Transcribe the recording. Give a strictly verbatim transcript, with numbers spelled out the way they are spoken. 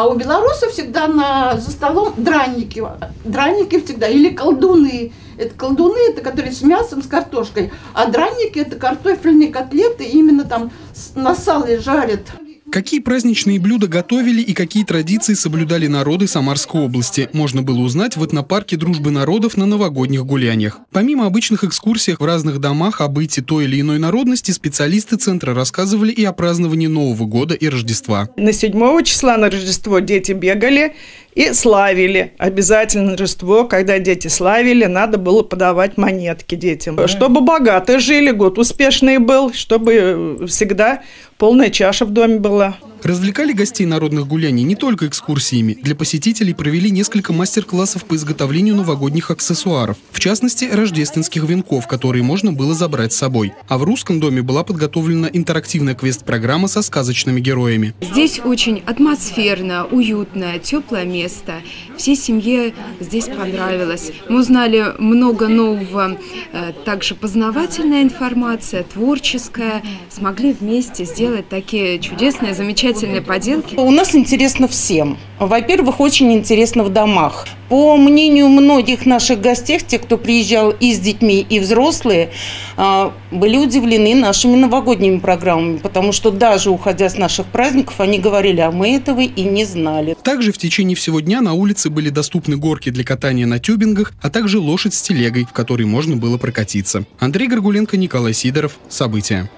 А у белорусов всегда на, за столом драники, драники всегда, или колдуны. Это колдуны, это которые с мясом, с картошкой, а драники – это картофельные котлеты, именно там на сале жарят. Какие праздничные блюда готовили и какие традиции соблюдали народы Самарской области, можно было узнать в этнопарке дружбы народов на новогодних гуляниях. Помимо обычных экскурсий в разных домах о быте той или иной народности, специалисты центра рассказывали и о праздновании Нового года и Рождества. На седьмое числа на Рождество дети бегали и славили. Обязательно Рождество, когда дети славили, надо было подавать монетки детям. Чтобы богато жили, год успешный был, чтобы всегда полная чаша в доме была. Развлекали гостей народных гуляний не только экскурсиями. Для посетителей провели несколько мастер-классов по изготовлению новогодних аксессуаров. В частности, рождественских венков, которые можно было забрать с собой. А в русском доме была подготовлена интерактивная квест-программа со сказочными героями. Здесь очень атмосферно, уютное, теплое место. Всей семье здесь понравилось. Мы узнали много нового, также познавательная информация, творческая. Смогли вместе сделать такие чудесные, замечательные поделки. У нас интересно всем. Во-первых, очень интересно в домах. По мнению многих наших гостей, те, кто приезжал и с детьми, и взрослые, были удивлены нашими новогодними программами, потому что даже уходя с наших праздников, они говорили, а мы этого и не знали. Также в течение всего дня на улице были доступны горки для катания на тюбингах, а также лошадь с телегой, в которой можно было прокатиться. Андрей Горгуленко, Николай Сидоров. События.